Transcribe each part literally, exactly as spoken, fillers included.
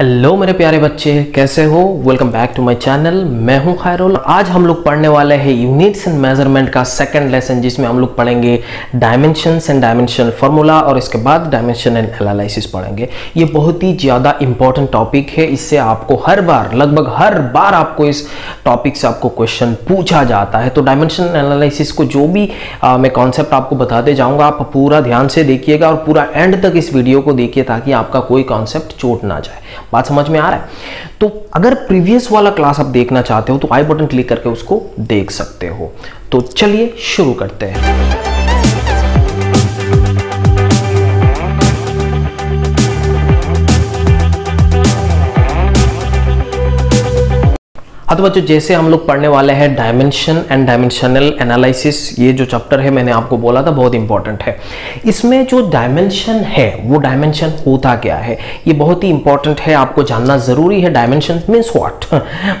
Hello मेरे प्यारे बच्चे, कैसे हो? Welcome back to my channel. मैं हूं खैरुल। आज हम लोग पढ़ने वाले हैं यूनिट्स एंड मेजरमेंट का सेकंड लेसन, जिसमें हम लोग पढ़ेंगे डायमेंशंस एंड डायमेंशनल फार्मूला और इसके बाद डायमेंशन एंड एनालिसिस पढ़ेंगे। ये बहुत ही ज़्यादा इंपॉर्टेंट टॉपिक है। इससे आपको हर बार लगभग हर बार आपको इस टॉपिक से आपको क्वेश्चन पूछा जाता है। तो डायमेंशन एंड एनालिसिस को जो भी आ, मैं कॉन्सेप्ट आपको बताते जाऊँगा, आप पूरा ध्यान से देखिएगा और पूरा एंड तक इस वीडियो को देखिए ताकि आपका कोई कॉन्सेप्ट चोट ना जाए। बात समझ में आ रहा है? तो अगर प्रीवियस वाला क्लास आप देखना चाहते हो तो आई बटन क्लिक करके उसको देख सकते हो। तो चलिए शुरू करते हैं। हाँ तो बच्चों, जैसे हम लोग पढ़ने वाले हैं डायमेंशन एंड डायमेंशनल एनालिसिस। ये जो चैप्टर है, मैंने आपको बोला था बहुत इंपॉर्टेंट है। इसमें जो डायमेंशन है, वो डायमेंशन होता क्या है, ये बहुत ही इंपॉर्टेंट है, आपको जानना ज़रूरी है। Dimension means what?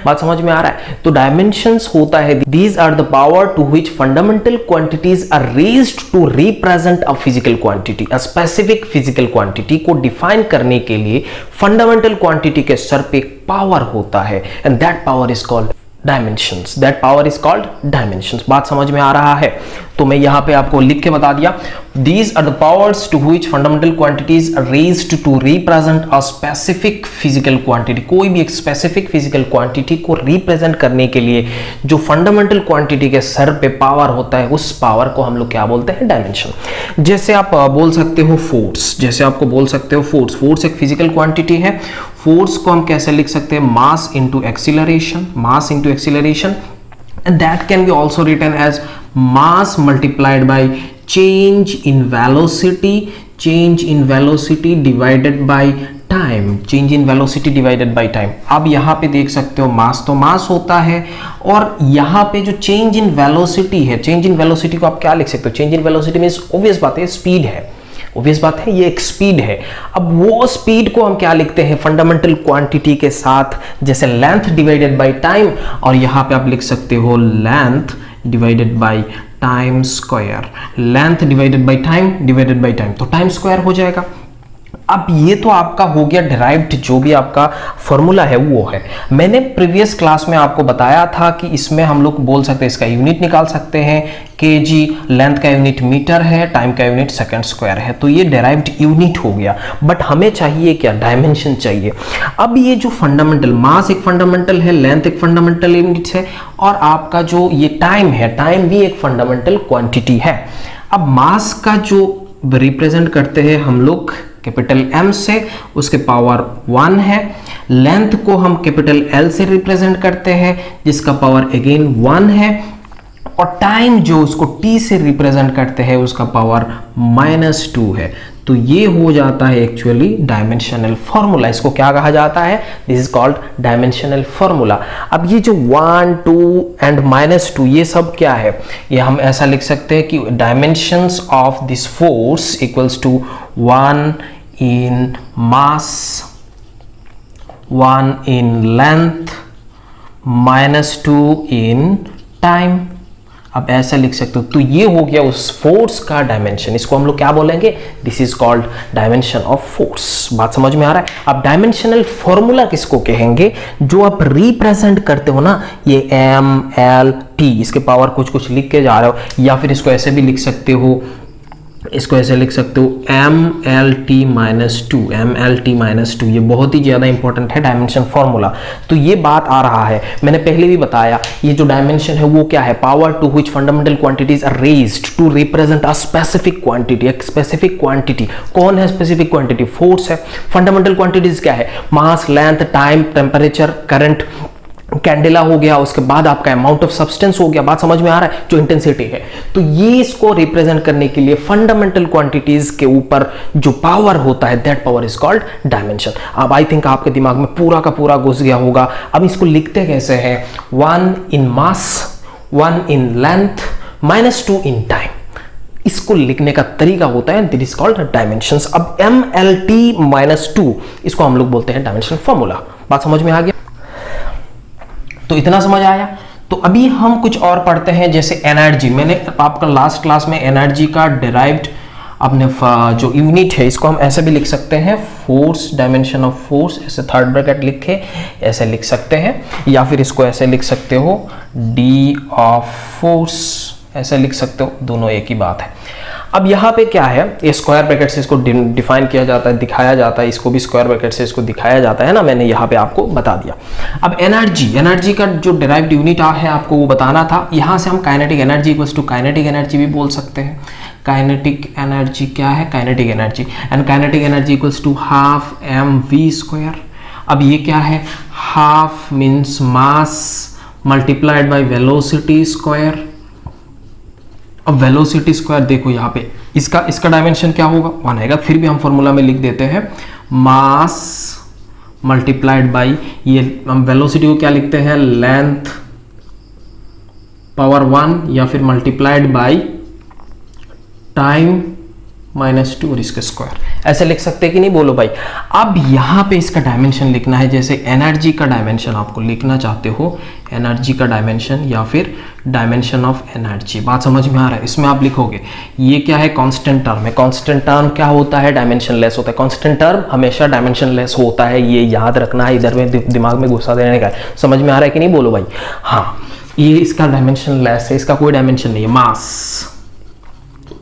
बात समझ में आ रहा है? तो डायमेंशंस होता है, these are the power to which fundamental quantities are raised to represent a physical quantity. A specific physical quantity को डिफाइन करने के लिए फंडामेंटल क्वांटिटी के सर पे पावर होता है, and that power is called dimensions. That power is called dimensions. बात समझ में आ रहा है? तो मैं यहाँ पे आपको लिख के बता दिया, these are the powers to which fundamental quantities are raised to represent a specific physical quantity. कोई भी एक स्पेसिफिक फिजिकल क्वांटिटी को रिप्रेजेंट करने के लिए जो फंडामेंटल क्वांटिटी के सर पे पावर होता है, उस पावर को हम लोग क्या बोलते हैं? डायमेंशन। जैसे आप बोल सकते हो फोर्स, जैसे आपको बोल सकते हो फोर्स। फोर्स एक फिजिकल क्वांटिटी है। फोर्स को हम कैसे लिख सकते हैं? Mass into acceleration, mass into acceleration, and that can be also written as mass multiplied by change in velocity, change in velocity divided by time, change in velocity divided by time. अब यहाँ पे देख सकते हो मास तो मास होता है, और यहाँ पे जो चेंज इन वेलोसिटी है, चेंज इन वेलोसिटी को आप क्या लिख सकते हो? Change in velocity means obvious बात है, स्पीड है। ऑब्वियस बात है, ये एक स्पीड है। अब वो स्पीड को हम क्या लिखते हैं? फंडामेंटल क्वांटिटी के साथ, जैसे लेंथ डिवाइडेड बाय टाइम, और यहाँ पे आप लिख सकते हो length divided by time square, length divided by time divided by time, तो टाइम स्क्वायर हो जाएगा। अब ये तो आपका हो गया डिराइव्ड, जो भी आपका फॉर्मूला है वो है। मैंने प्रीवियस क्लास में आपको बताया था कि इसमें हम लोग बोल सकते हैं, इसका यूनिट निकाल सकते हैं केजी, लेंथ का यूनिट मीटर है, टाइम का यूनिट सेकंड स्क्वायर है। तो ये डेराइव्ड यूनिट हो गया। बट हमें चाहिए क्या? डायमेंशन चाहिए। अब ये जो फंडामेंटल मास एक फंडामेंटल है, लेंथ एक फंडामेंटल यूनिट है, और आपका जो ये टाइम है, टाइम भी एक फंडामेंटल क्वांटिटी है। अब मास का जो रिप्रेजेंट करते हैं हम लोग कैपिटल M से, उसके पावर वन है। लेंथ को हम कैपिटल L से रिप्रेजेंट करते हैं, जिसका पावर अगेन वन है, और टाइम जो उसको T से रिप्रेजेंट करते हैं, उसका पावर माइनस टू है। तो ये हो जाता है एक्चुअली डायमेंशनल फॉर्मूला। इसको क्या कहा जाता है? This is called dimensional formula. अब ये जो one, two and minus two, ये सब क्या है? ये हम ऐसा लिख सकते हैं कि dimensions of this force equals to one in mass, one in length, minus two in time. अब ऐसा लिख सकते हो। तो ये हो गया उस फोर्स का डायमेंशन। इसको हम लोग क्या बोलेंगे? This is called dimension of force. बात समझ में आ रहा है? अब डायमेंशनल फॉर्मूला किसको कहेंगे? जो आप रिप्रेजेंट करते हो ना, ये एम, एल, टी, इसके पावर कुछ कुछ लिख के जा रहे हो, या फिर इसको ऐसे भी लिख सकते हो, इसको ऐसे लिख सकते हो M L T minus two, M L T minus two. ये बहुत ही ज़्यादा इंपॉर्टेंट है डायमेंशन फॉर्मूला। तो ये बात आ रहा है, मैंने पहले भी बताया, ये जो डायमेंशन है वो क्या है? Power to which fundamental quantities are raised to represent a specific quantity. एक स्पेसिफिक क्वांटिटी कौन है? स्पेसिफिक क्वांटिटी फोर्स है। फंडामेंटल क्वांटिटीज क्या है? Mass, length, time, temperature, current, candela हो गया, उसके बाद आपका अमाउंट ऑफ सब्सटेंस हो गया। बात समझ में आ रहा है? जो इंटेंसिटी है। तो ये इसको रिप्रेजेंट करने के लिए फंडामेंटल क्वांटिटीज के ऊपर जो पावर होता है, that power is called dimension. अब आई थिंक आपके दिमाग में पूरा का पूरा घुस गया होगा। अब इसको लिखते कैसे हैं? One in mass, one in length, minus two in time. इसको लिखने का तरीका होता है दैट इज कॉल्ड डायमेंशंस। अब M L T minus two, इसको हम लोग बोलते हैं डायमेंशन फॉर्मूला। बात समझ में आ गया? तो इतना समझ आया। तो अभी हम कुछ और पढ़ते हैं, जैसे एनर्जी। मैंने आपका लास्ट क्लास में एनर्जी का डिराइव्ड अपने जो यूनिट है इसको हम ऐसे भी लिख सकते हैं, फोर्स, डायमेंशन ऑफ फोर्स, ऐसे थर्ड ब्रैकेट लिखे ऐसे लिख सकते हैं, या फिर इसको ऐसे लिख सकते हो डी ऑफ फोर्स, ऐसे लिख सकते हो, दोनों एक ही बात है। अब यहाँ पे क्या है, स्क्वायर ब्रैकेट से इसको डिफाइन किया जाता है, दिखाया जाता है, इसको भी स्क्वायर ब्रैकेट से इसको दिखाया जाता है ना, मैंने यहाँ पे आपको बता दिया। अब एनर्जी, एनर्जी का जो डिराइव्ड यूनिट आ है आपको वो बताना था। यहाँ से हम kinetic energy equals to kinetic energy भी बोल सकते हैं। काइनेटिक एनर्जी क्या है, kinetic energy, and kinetic energy equals to half M V square. अब ये क्या है, half means mass multiplied by velocity square. अब वेलोसिटी स्क्वायर देखो यहाँ पे इसका इसका डायमेंशन क्या होगा, वन आएगा, फिर भी हम फॉर्मूला में लिख देते हैं मास मल्टीप्लाइड बाई, ये हम वेलोसिटी को क्या लिखते हैं, लेंथ पावर वन या फिर multiplied by time minus two और इसका स्क्वायर, ऐसे लिख सकते हैं कि नहीं, बोलो भाई। अब यहाँ पे इसका डायमेंशन लिखना है, जैसे एनर्जी का डायमेंशन आपको लिखना चाहते हो, एनर्जी का डायमेंशन या फिर डायमेंशन ऑफ एनर्जी, बात समझ में आ रहा है। इसमें आप लिखोगे ये क्या है, कांस्टेंट टर्म है। कांस्टेंट टर्म क्या होता है, डायमेंशन लेस होता है। कांस्टेंट टर्म हमेशा डायमेंशन लेस होता है, ये याद रखना है, इधर में दिमाग में घुसा देने का, समझ में आ रहा है कि नहीं, बोलो भाई। हाँ, ये इसका डायमेंशन लेस है, इसका कोई डायमेंशन नहीं है, मास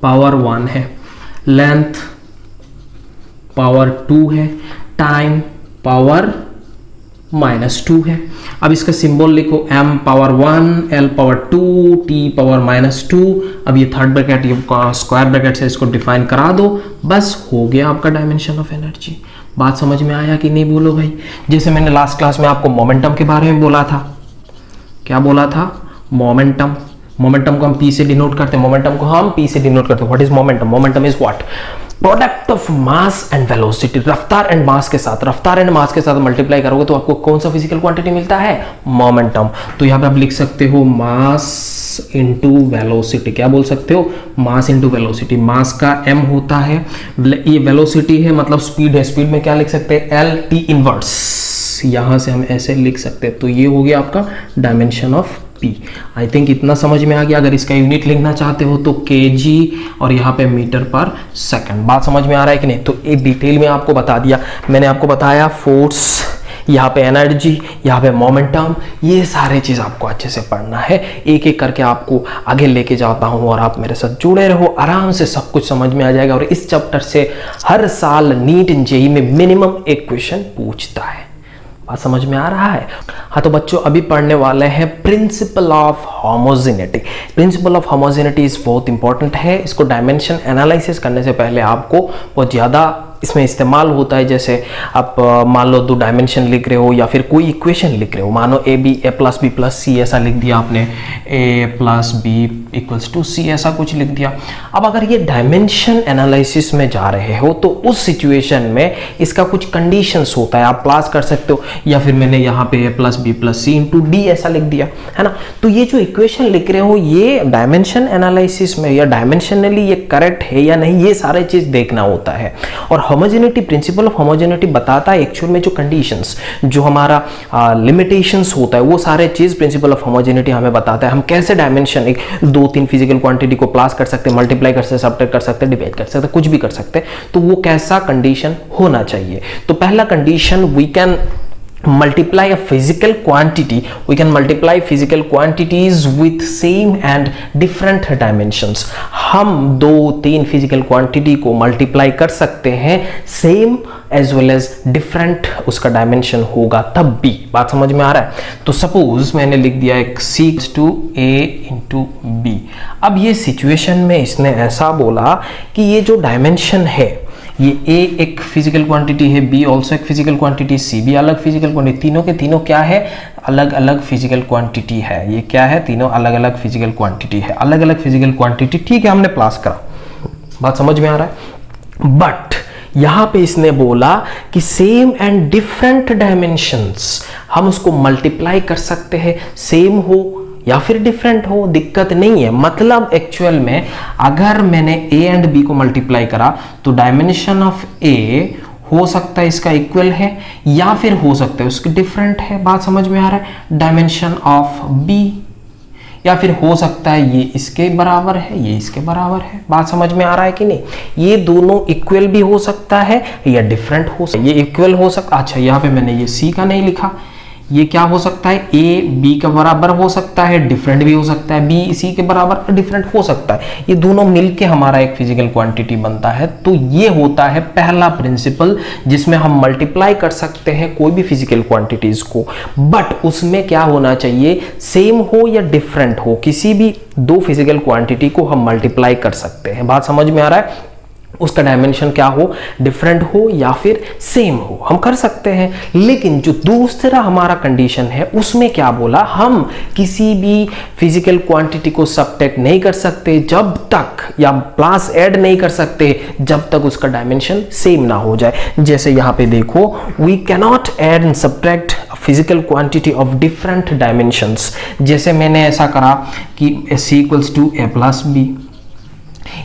पावर वन है, लेंथ पावर टू है, टाइम पावर माइनस टू है। अब इसका सिंबल लिखो, m power one, l power two, t power minus two. अब ये थर्ड ब्रैकेट ये स्क्वायर ब्रैकेट से इसको डिफाइन करा दो, बस हो गया आपका डायमेंशन ऑफ एनर्जी। बात समझ में आया कि नहीं, बोलो भाई। जैसे मैंने लास्ट क्लास में आपको मोमेंटम के बारे में बोला था, क्या बोला था, मोमेंटम। मोमेंटम को हम p से डिनोट करते हैं, मोमेंटम को हम p से डिनोट करते हैं। What is momentum, momentum is what, product of mass and velocity. रफ्तार एंड मास के साथ, रफ्तार एंड मास के साथ मल्टीप्लाई करोगे तो आपको कौन सा फिजिकल क्वांटिटी मिलता है, मोमेंटम। तो यहाँ पे आप लिख सकते हो मास इनटू वेलोसिटी, क्या बोल सकते हो, मास इनटू वेलोसिटी। मास का m होता है, ये वेलोसिटी है मतलब स्पीड है, स्पीड में क्या लिख सकते हैं, एल टी इनवर्स, यहाँ से हम ऐसे लिख सकते हैं। तो ये हो गया आपका dimension of P. I think इतना समझ में आ गया। अगर इसका यूनिट लिखना चाहते हो तो केजी और यहाँ पे मीटर पर सेकंड। बात समझ में आ रहा है कि नहीं। तो एक डिटेल में आपको बता दिया, मैंने आपको बताया फोर्स, यहाँ पे एनर्जी, यहाँ पे मोमेंटम, ये सारे चीज़ आपको अच्छे से पढ़ना है। एक एक करके आपको आगे लेके जाता हूँ और आप मेरे साथ जुड़े रहो, आराम से सब कुछ समझ में आ जाएगा। और इस चैप्टर से हर साल नीट एंड जेई में मिनिमम एक क्वेश्चन पूछता है, बात समझ में आ रहा है। हाँ, तो बच्चों अभी पढ़ने वाले हैं principle of homogeneity. Principle of homogeneity इस बहुत इंपॉर्टेंट है, इसको डायमेंशन एनालिसिस करने से पहले आपको बहुत ज़्यादा इसमें इस्तेमाल होता है। जैसे आप मान लो दो डायमेंशन लिख रहे हो या फिर कोई इक्वेशन लिख रहे हो, मानो A B, A plus B plus C, ऐसा लिख दिया आपने, A plus B equals to C, ऐसा कुछ लिख दिया। अब अगर ये डायमेंशन एनालिसिस में जा रहे हो तो उस सिचुएशन में इसका कुछ कंडीशंस होता है, आप प्लस कर सकते हो, या फिर मैंने यहाँ पे A plus B plus C into D ऐसा लिख दिया है ना। तो ये जो इक्वेशन लिख रहे हो ये डायमेंशन एनालिसिस में या डायमेंशनली ये करेक्ट है या नहीं, ये सारी चीज़ देखना होता है। और होमोजेनिटी, प्रिंसिपल ऑफ होमोजेनिटी बताता है एक्चुअल में जो कंडीशंस, जो हमारा लिमिटेशंस होता है, वो सारे चीज़ प्रिंसिपल ऑफ होमोजेनिटी हमें बताता है। हम कैसे डायमेंशन एक दो तीन फिजिकल क्वांटिटी को प्लस कर सकते हैं, मल्टीप्लाई कर सकते, सबट्रैक्ट कर सकते, डिवाइड कर सकते, कुछ भी कर सकते, तो वो कैसा कंडीशन होना चाहिए। तो पहला condition, we can multiply a physical quantity, we can multiply physical quantities with same and different dimensions। हम दो तीन physical quantity को multiply कर सकते हैं same as well as different, उसका dimension होगा तब भी। बात समझ में आ रहा है। तो suppose मैंने लिख दिया एक c to a into B. अब ये situation में इसने ऐसा बोला कि ये जो dimension है, ये ए एक फिजिकल क्वांटिटी है, बी ऑल्सो एक फिजिकल क्वांटिटी, सी भी अलग फिजिकल क्वांटिटी, तीनों के तीनों क्या है, अलग अलग फिजिकल क्वांटिटी है। ये क्या है, तीनों अलग अलग फिजिकल क्वांटिटी है, अलग अलग फिजिकल क्वांटिटी, ठीक है, हमने प्लस करा। बात समझ में आ रहा है। बट यहाँ पे इसने बोला कि सेम एंड डिफरेंट डायमेंशंस, हम उसको मल्टीप्लाई कर सकते हैं, सेम हो या फिर डिफरेंट हो, दिक्कत नहीं है। मतलब एक्चुअल में अगर मैंने ए एंड बी को मल्टीप्लाई करा तो डायमेंशन ऑफ ए हो सकता है इसका इक्वल है या फिर हो सकता है उसके डिफरेंट है। बात समझ में आ रहा है। डायमेंशन ऑफ बी या फिर हो सकता है ये इसके बराबर है, ये इसके बराबर है। बात समझ में आ रहा है कि नहीं। ये दोनों इक्वल भी हो सकता है या डिफरेंट हो सकता है। ये इक्वल हो सकता, अच्छा यहाँ पे मैंने ये सी का नहीं लिखा, ये क्या हो सकता है, ए बी के बराबर हो सकता है, डिफरेंट भी हो सकता है, बी सी के बराबर डिफरेंट हो सकता है। ये दोनों मिलके हमारा एक फिजिकल क्वांटिटी बनता है। तो ये होता है पहला प्रिंसिपल जिसमें हम मल्टीप्लाई कर सकते हैं कोई भी फिजिकल क्वांटिटीज को, बट उसमें क्या होना चाहिए, सेम हो या डिफरेंट हो, किसी भी दो फिजिकल क्वांटिटी को हम मल्टीप्लाई कर सकते हैं। बात समझ में आ रहा है। उसका डायमेंशन क्या हो, डिफरेंट हो या फिर सेम हो, हम कर सकते हैं। लेकिन जो दूसरा हमारा कंडीशन है उसमें क्या बोला, हम किसी भी फिजिकल क्वांटिटी को सबट्रैक्ट नहीं कर सकते जब तक, या प्लस ऐड नहीं कर सकते जब तक उसका डायमेंशन सेम ना हो जाए। जैसे यहाँ पे देखो, we can not add and subtract physical quantity of different dimensions. जैसे मैंने ऐसा करा कि C equals to A plus B,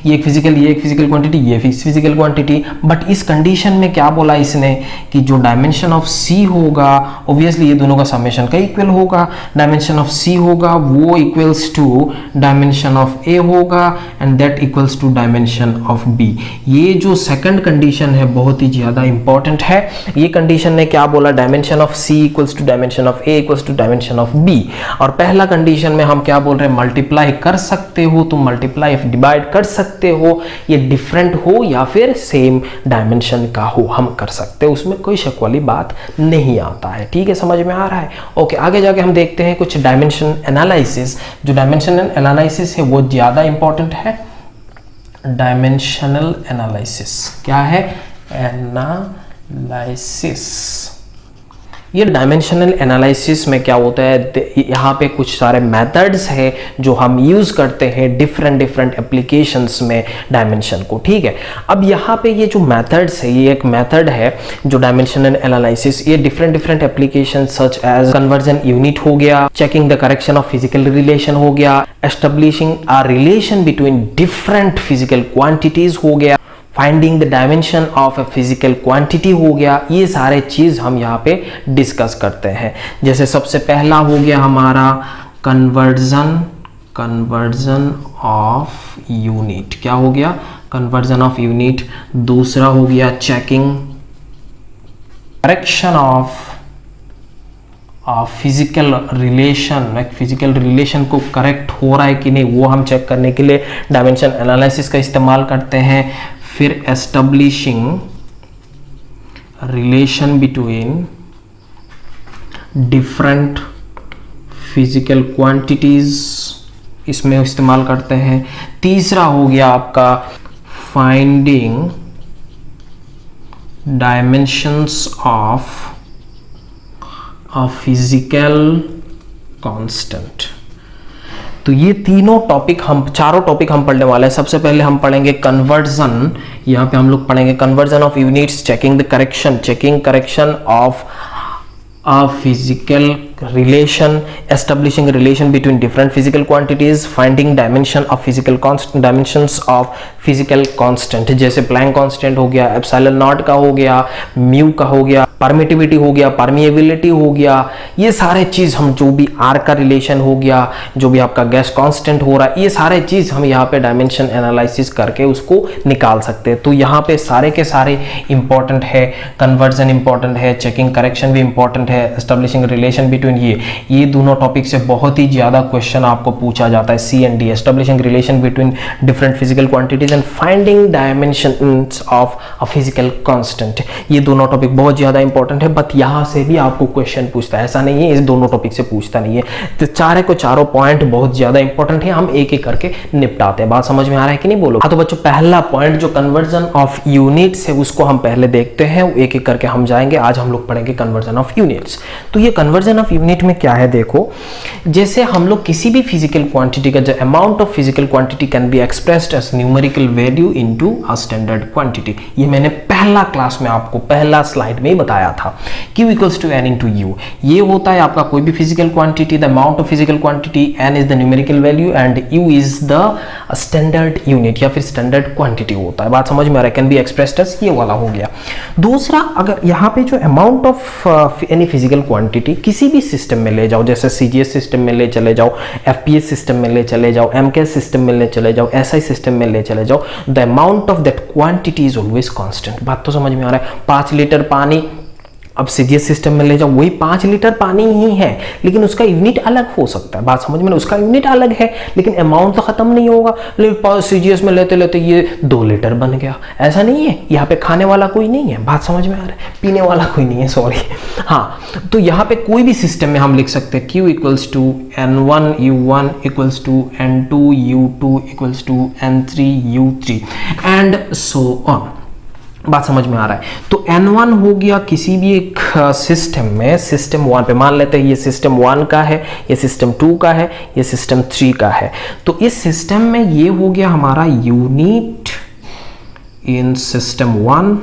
ये एक फिजिकल, ये एक फिजिकल क्वांटिटी, ये फिजिकल क्वांटिटी, बट इस कंडीशन में क्या बोला इसने कि जो डायमेंशन ऑफ सी होगा, ऑब्वियसली ये दोनों का समेशन का इक्वल होगा, डायमेंशन ऑफ सी होगा वो equals to dimension of A होगा and that equals to dimension of B. ये जो सेकंड कंडीशन है बहुत ही ज़्यादा इंपॉर्टेंट है। ये कंडीशन ने क्या बोला, dimension of C equals to dimension of A equals to dimension of B. और पहला कंडीशन में हम क्या बोल रहे हैं, मल्टीप्लाई कर सकते हो, तो मल्टीप्लाई डिवाइड कर सकते हो, ये डिफरेंट हो या फिर सेम डायमेंशन का हो, हम कर सकते हैं, उसमें कोई शक वाली बात नहीं आता है। ठीक है, समझ में आ रहा है। ओके, आगे जाके हम देखते हैं कुछ डायमेंशन एनालिसिस। जो डायमेंशनल एनालिसिस है वो ज़्यादा इंपॉर्टेंट है। डायमेंशनल एनालिसिस क्या है, एनालिसिस। ये डायमेंशनल एनालिसिस में क्या होता है, यहाँ पे कुछ सारे मेथड्स हैं जो हम यूज़ करते हैं डिफरेंट डिफरेंट एप्लीकेशंस में डायमेंशन को। ठीक है, अब यहाँ पे ये जो मेथड्स है, ये एक मेथड है जो डायमेंशनल एनालिसिस, ये different different application such as conversion unit हो गया, checking the correction of physical relation हो गया, establishing a relation between different physical quantities हो गया, finding the dimension of a physical quantity हो गया। ये सारे चीज़ हम यहाँ पे डिस्कस करते हैं। जैसे सबसे पहला हो गया हमारा कन्वर्जन, कन्वर्जन ऑफ यूनिट, क्या हो गया, कन्वर्जन ऑफ यूनिट। दूसरा हो गया checking correction of physical relation, physical relation को करेक्ट हो रहा है कि नहीं वो हम चेक करने के लिए डायमेंशन एनालिसिस का इस्तेमाल करते हैं। फिर establishing relation between different physical quantities, इसमें इस्तेमाल करते हैं। तीसरा हो गया आपका finding dimensions of a physical constant. तो ये तीनों टॉपिक हम, चारों टॉपिक हम पढ़ने वाले हैं। सबसे पहले हम पढ़ेंगे कन्वर्जन, यहाँ पे हम लोग पढ़ेंगे conversion of units, checking the correction, checking correction of a physical relation, establishing relation between different physical quantities, finding dimension of physical constant, dimensions of physical constant, जैसे प्लैंक कांस्टेंट हो गया, एप्सिलॉन नॉट का हो गया, mu का हो गया, permittivity हो गया, परमिएबिलिटी हो गया, ये सारे चीज़ हम, जो भी आर का रिलेशन हो गया, जो भी आपका गैस कांस्टेंट हो रहा है, ये सारे चीज़ हम यहाँ पे डायमेंशन एनालिसिस करके उसको निकाल सकते हैं। तो यहाँ पे सारे के सारे इंपॉर्टेंट है, कन्वर्जन इंपॉर्टेंट है, चेकिंग करेक्शन भी इंपॉर्टेंट है, एस्टेब्लिशिंग रिलेशन बिटवीन, ये ये दोनों टॉपिक से बहुत ही ज़्यादा क्वेश्चन आपको पूछा जाता है, C and D, establishing relation between different physical quantities and finding dimension of a physical constant. ये दोनों टॉपिक बहुत ज़्यादा इंपॉर्टेंट है, बट यहाँ से भी आपको क्वेश्चन पूछता है, ऐसा नहीं है इस दोनों टॉपिक से पूछता नहीं है। तो चारे को चारों पॉइंट बहुत ज्यादा इंपॉर्टेंट है, हम एक एक करके निपटाते हैं। बात समझ में आ रहा है कि नहीं बोलो। हाँ तो बच्चों, पहला पॉइंट जो कन्वर्जन ऑफ यूनिट्स है उसको हम पहले देखते हैं, एक एक करके हम जाएंगे। आज हम लोग पढ़ेंगे कन्वर्जन ऑफ यूनिट्स। तो ये कन्वर्जन ऑफ यूनिट में क्या है, देखो, जैसे हम लोग किसी भी फिजिकल क्वांटिटी का, जो amount of physical quantity can be expressed as numerical value into a standard quantity. ये मैंने पहला क्लास में आपको पहला स्लाइड में बताया आया था। Q equals to n into u, ये होता है आपका कोई भी physical quantity, the amount of physical quantity, n is the numerical value and u is the standard unit या फिर स्टैंडर्ड क्वांटिटी होता है। बात समझ में आ रहा है, कैन बी एक्सप्रेस्ड एज, ये वाला हो गया। दूसरा, अगर यहाँ पे जो amount of any physical quantity किसी भी जेई सिस्टम में ले जाओ, जैसे सीजीएस सिस्टम में ले चले जाओ, एफपीएस सिस्टम में ले चले जाओ, एमकेएस सिस्टम में ले चले जाओ, एसआई सिस्टम में ले चले जाओ, the amount of that quantity is always constant. बात तो समझ में आ रहा है। पाँच लीटर पानी अब सीजीएस सिस्टम में ले जाओ, वही पाँच लीटर पानी ही है, लेकिन उसका यूनिट अलग हो सकता है। बात समझ में, उसका यूनिट अलग है लेकिन अमाउंट तो खत्म नहीं होगा। लेकिन सीजीएस में लेते लेते ये दो लीटर बन गया, ऐसा नहीं है। यहाँ पे खाने वाला कोई नहीं है, बात समझ में आ रहा है, पीने वाला कोई नहीं है, सॉरी। हाँ, तो यहाँ पे कोई भी सिस्टम में हम लिख सकते हैं Q equals to N one U one equals to N two U two equals to N three U three and so on. बात समझ में आ रहा है। तो एन वन हो गया किसी भी एक सिस्टम में, सिस्टम वन पे मान लेते हैं ये सिस्टम वन का है, ये सिस्टम टू का है, ये सिस्टम थ्री का है। तो इस सिस्टम में ये हो गया हमारा यूनिट इन सिस्टम वन,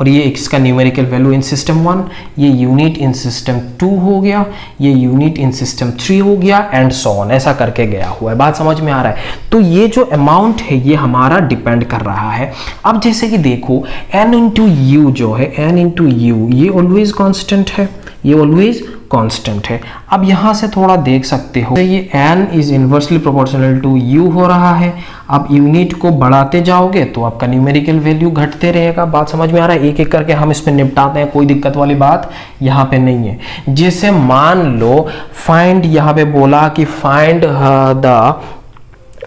और ये इसका numerical value in system one, ये यूनिट इन सिस्टम टू हो गया, ये यूनिट इन सिस्टम थ्री हो गया एंड सो ऑन, ऐसा करके गया हुआ है। बात समझ में आ रहा है। तो ये जो अमाउंट है ये हमारा डिपेंड कर रहा है। अब जैसे कि देखो एन इंटू यू जो है, एन इंटू यू ये ऑलवेज कॉन्स्टेंट है, ये ऑलवेज कांस्टेंट है। अब यहाँ से थोड़ा देख सकते हो ये n is inversely proportional to u हो रहा है। अब यूनिट को बढ़ाते जाओगे तो आपका न्यूमेरिकल वैल्यू घटते रहेगा। बात समझ में आ रहा है। एक एक करके हम इसमें निपटाते हैं, कोई दिक्कत वाली बात यहाँ पे नहीं है। जैसे मान लो फाइंड, यहाँ पे बोला कि find the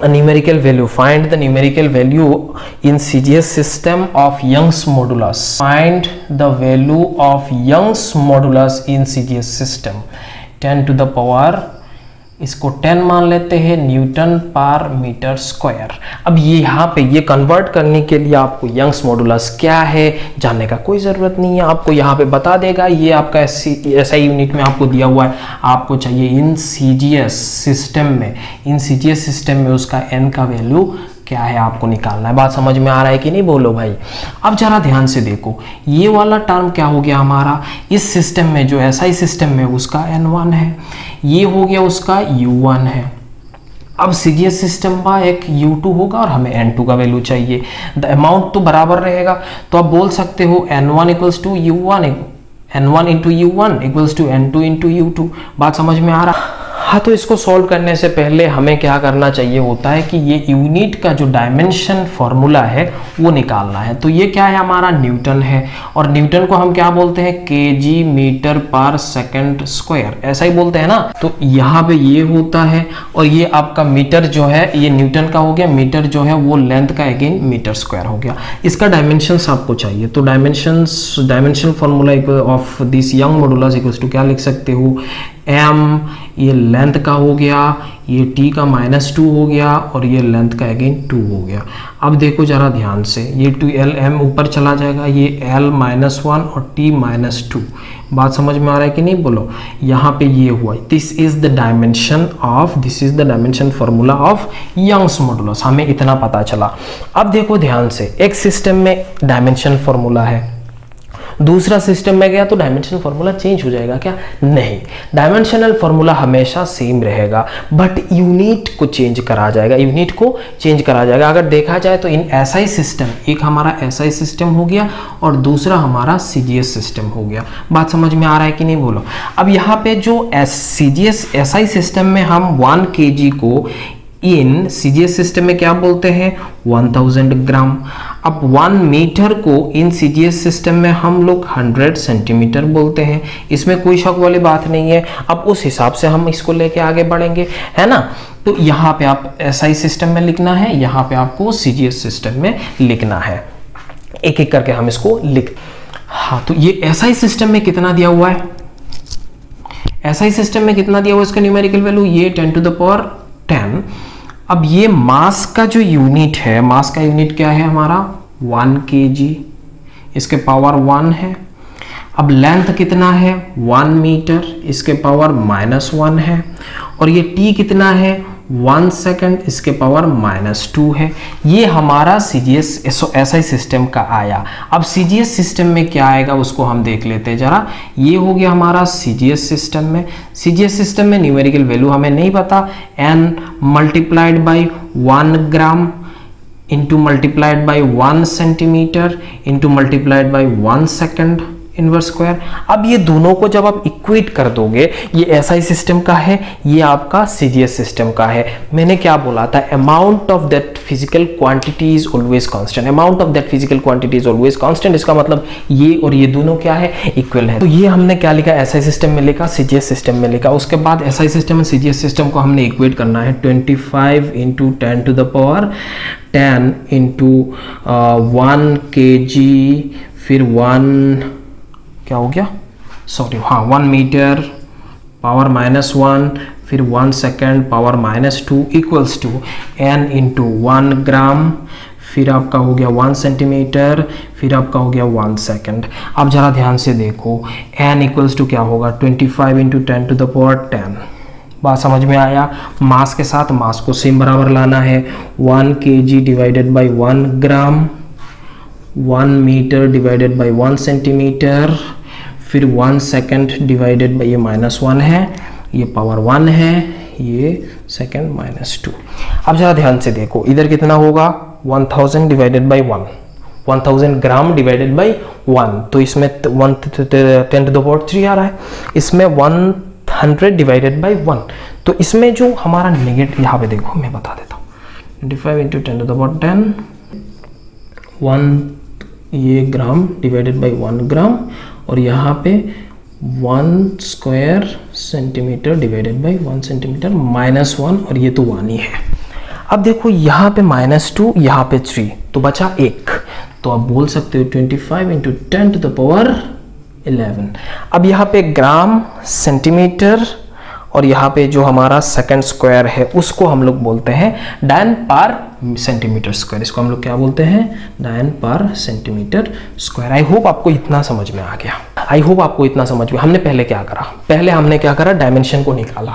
numerical value, find the numerical value in CGS system of Young's modulus, find the value of Young's modulus in CGS system ten to the power, इसको टेन मान लेते हैं, न्यूटन पर मीटर स्क्वायर। अब ये यहाँ पे ये कन्वर्ट करने के लिए आपको यंग्स मॉडुलस क्या है जानने का कोई ज़रूरत नहीं है, आपको यहाँ पे बता देगा। ये आपका एसआई यूनिट में आपको दिया हुआ है, आपको चाहिए इन सीजीएस सिस्टम में, इन सीजीएस सिस्टम में उसका एन का वैल्यू क्या है आपको निकालना है। बात समझ में आ रहा है कि नहीं, बोलो भाई। अब जरा ध्यान से देखो ये वाला टर्म क्या हो गया हमारा इस सिस्टम में, जो एसआई सिस्टम में उसका एन वन है, ये हो गया उसका यू वन है। अब सीजीएस सिस्टम का एक यू टू होगा और हमें एन टू का वैल्यू चाहिए। द अमाउंट तो बराबर रहेगा, तो आप बोल सकते हो N one equals to U one, N one into U one equals to N two into U two. बात समझ में आ रहा। हाँ, तो इसको सॉल्व करने से पहले हमें क्या करना चाहिए होता है कि ये यूनिट का जो डायमेंशन फॉर्मूला है वो निकालना है। तो ये क्या है हमारा न्यूटन है, और न्यूटन को हम क्या बोलते हैं, KG metre per second square, ऐसा ही बोलते हैं ना। तो यहाँ पे ये होता है, और ये आपका मीटर जो है ये न्यूटन का हो गया, मीटर जो है वो लेंथ का अगेन मीटर स्क्वायर हो गया। इसका डायमेंशंस आपको चाहिए, तो dimension dimension formula of this Young modulus equals to क्या लिख सकते हो, एम, ये लेंथ का हो गया, ये टी का माइनस टू हो गया, और ये लेंथ का अगेन टू हो गया। अब देखो जरा ध्यान से, ये टू एल एम ऊपर चला जाएगा, ये एल माइनस वन और टी माइनस टू। बात समझ में आ रहा है कि नहीं, बोलो। यहाँ पे ये हुआ, this is the dimension of, this is the dimension formula of Young's modulus, हमें इतना पता चला। अब देखो ध्यान से, एक सिस्टम में डायमेंशन फार्मूला है, दूसरा सिस्टम में गया तो डायमेंशन फॉर्मूला चेंज हो जाएगा क्या? नहीं, डायमेंशनल फॉर्मूला हमेशा सेम रहेगा, बट यूनिट को चेंज करा जाएगा, यूनिट को चेंज करा जाएगा। अगर देखा जाए तो इन एसआई सिस्टम, एक हमारा एसआई सिस्टम हो गया और दूसरा हमारा सीजीएस सिस्टम हो गया। बात समझ में आ रहा है कि नहीं, बोलो। अब यहाँ पे जो सीजीएस एसआई सिस्टम में हम वन केजी को इन सीजीएस सिस्टम में क्या बोलते हैं, वन थाउजेंड ग्राम। अब वन मीटर को इन सीजीएस सिस्टम में हम लोग हंड्रेड सेंटीमीटर बोलते हैं, इसमें कोई शक वाली बात नहीं है। अब उस हिसाब से हम इसको लेके आगे बढ़ेंगे, है ना। तो यहाँ पे आप एसआई सिस्टम में लिखना है, यहाँ पे आपको सीजीएस सिस्टम में लिखना है। एक एक करके हम इसको लिख। हाँ, तो ये एसआई सिस्टम में कितना दिया हुआ है, एसआई सिस्टम में कितना दिया हुआ है, इसका न्यूमेरिकल वैल्यू ये ten to the power ten. अब ये मास का जो यूनिट है, मास का यूनिट क्या है हमारा, वन केजी, इसके पावर वन है। अब लेंथ कितना है, वन मीटर, इसके पावर माइनस वन है। और ये टी कितना है, वन सेकंड, इसके पावर माइनस टू है। ये हमारा C G S S I system का आया। अब सी जी एस सिस्टम में क्या आएगा उसको हम देख लेते हैं जरा। ये हो गया हमारा सी जी एस सिस्टम में, सी जी एस सिस्टम में न्यूमेरिकल वैल्यू हमें नहीं पता, N multiplied by one gram into multiplied by one centimetre into multiplied by one second inverse square. अब ये दोनों को जब आप इक्वेट कर दोगे, ये एसआई सिस्टम का है, ये आपका सीजीएस सिस्टम का है। मैंने क्या बोला था, amount of that physical quantity is always constant, amount of that physical quantity is always constant. इसका मतलब ये और ये दोनों क्या है, इक्वल है। तो ये हमने क्या लिखा, एसआई सिस्टम में लिखा, सीजीएस सिस्टम में लिखा। उसके बाद एसआई सिस्टम और सीजीएस सिस्टम को हमने इक्वेट करना है। Twenty five into ten to the power ten into one K G, फिर वन क्या हो गया, सॉरी हाँ one metre power minus one, फिर one second power minus two equals to N into one gram, फिर आपका हो गया वन सेंटीमीटर, फिर आपका हो गया वन सेकेंड। आप ज़रा ध्यान से देखो, एन इक्वल्स टू क्या होगा, twenty five into ten to the power ten. बात समझ में आया, मास के साथ मास को सेम बराबर लाना है, one K G divided by one gram, one metre divided by one centimetre, फिर वन सेकेंड डिवाइडेड बाई ये माइनस वन है, ये पावर वन है, ये सेकेंड माइनस टू। अब ज़रा ध्यान से देखो, इधर कितना होगा, one thousand divided by one, one thousand gram divided by one, तो इसमें one ten to the power three आ रहा है, इसमें one hundred divided by one. तो इसमें जो हमारा नेगेटिव, यहाँ पे देखो मैं बता देता हूँ, twenty five into ten to the power ten, one ये gram divided by one gram, और यहाँ पे one square centimetre divided by one centimetre minus one, और ये तो वन ही है। अब देखो यहाँ पे माइनस टू, यहाँ पे थ्री, तो बचा एक। तो आप बोल सकते हो twenty five into ten to the power eleven. अब यहाँ पे ग्राम सेंटीमीटर और यहाँ पे जो हमारा सेकंड स्क्वायर है उसको हम लोग बोलते हैं डायन पर सेंटीमीटर स्क्वायर। इसको हम लोग क्या बोलते हैं, डायन पर सेंटीमीटर स्क्वायर। आई होप आपको इतना समझ में आ गया, आई होप आपको इतना समझ में। हमने पहले क्या करा, पहले हमने क्या करा, डायमेंशन को निकाला,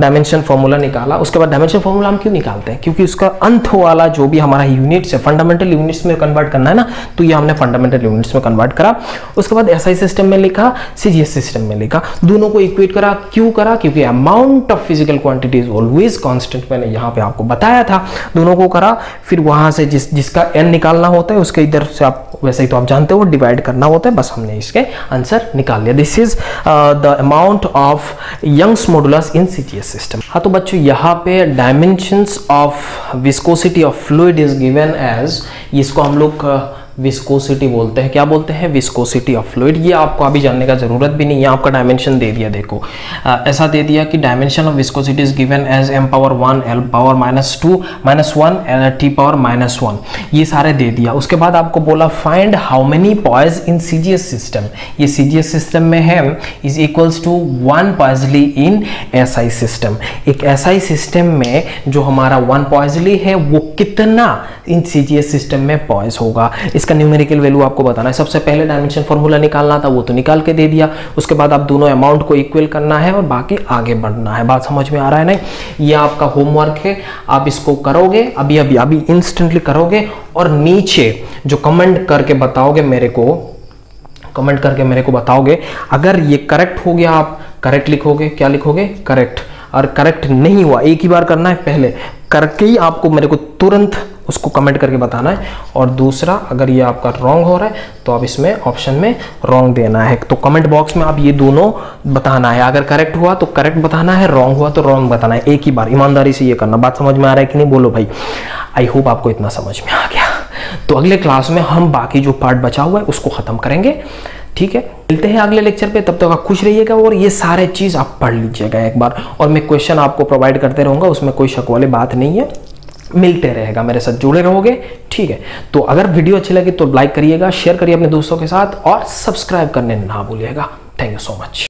डायमेंशन फॉर्मूला निकाला। उसके बाद डायमेंशन फॉर्मूला हम क्यों निकालते हैं, क्योंकि उसका अंत वाला जो भी हमारा यूनिट्स है, फंडामेंटल यूनिट्स में कन्वर्ट करना है ना, तो ये हमने फंडामेंटल यूनिट्स में कन्वर्ट करा। उसके बाद एसआई सिस्टम में लिखा, सीजीएस सिस्टम में लिखा, दोनों को इक्वेट करा। क्यों करा, क्योंकि amount of physical quantity is always constant, मैंने यहाँ पे आपको बताया था। दोनों को करा, फिर वहां से जिस जिसका n निकालना होता है उसके इधर से आप, वैसे ही तो आप जानते हो, डिवाइड करना होता है। बस हमने इसके आंसर निकाल लिया। This is the amount of Young's modulus in CGS system. हाँ तो बच्चों, यहाँ पे dimensions of viscosity of fluid is given as, इसको हम लोग uh, विस्कोसिटी बोलते हैं। क्या बोलते हैं, विस्कोसिटी ऑफ फ्लूइड। ये आपको अभी जानने का जरूरत भी नहीं है, आपका डायमेंशन दे दिया। देखो आ, ऐसा दे दिया कि dimension of viscosity is given as M power one, L power minus two, minus one, T power minus one, ये सारे दे दिया। उसके बाद आपको बोला find how many poise in CGS system, ये सीजीएस सिस्टम में है, is equals to one poiseuille in SI system. एक एसआई सिस्टम में जो हमारा वन पॉइजली है वो कितना इन सीजीएस सिस्टम में पॉइज होगा, इसका न्यूमेरिकल वैल्यू आपको बताना है। सबसे पहले डायमेंशन फॉर्मूला निकालना था, वो तो निकाल के दे दिया। उसके बाद आप दोनों अमाउंट को इक्वल करना है और बाकी आगे बढ़ना है। बात समझ में आ रहा है ना, ये आपका होमवर्क है, आप इसको करोगे अभी अभी अभी इंस्टेंटली करोगे, और नीचे जो कमेंट करके बताओगे मेरे को, कमेंट करके मेरे को बताओगे अगर ये करेक्ट हो गया, आप करेक्ट लिखोगे, क्या लिखोगे, करेक्ट। और करेक्ट नहीं हुआ, एक ही बार करना है, पहले करके ही आपको मेरे को तुरंत उसको कमेंट करके बताना है। और दूसरा, अगर ये आपका रॉन्ग हो रहा है तो आप इसमें ऑप्शन में रॉन्ग देना है। तो कमेंट बॉक्स में आप ये दोनों बताना है, अगर करेक्ट हुआ तो करेक्ट बताना है, रॉन्ग हुआ तो रॉन्ग बताना है, एक ही बार ईमानदारी से ये करना। बात समझ में आ रहा है कि नहीं, बोलो भाई। आई होप आपको इतना समझ में आ गया। तो अगले क्लास में हम बाकी जो पार्ट बचा हुआ है उसको खत्म करेंगे, ठीक है। मिलते हैं अगले लेक्चर पे, तब तक आप खुश रहिएगा और ये सारे चीज़ आप पढ़ लीजिएगा एक बार। और मैं क्वेश्चन आपको प्रोवाइड करते रहूँगा, उसमें कोई शक वाली बात नहीं है, मिलते रहेगा, मेरे साथ जुड़े रहोगे, ठीक है। तो अगर वीडियो अच्छी लगी तो लाइक करिएगा, शेयर करिए अपने दोस्तों के साथ, और सब्सक्राइब करने ना भूलिएगा। Thank you so much.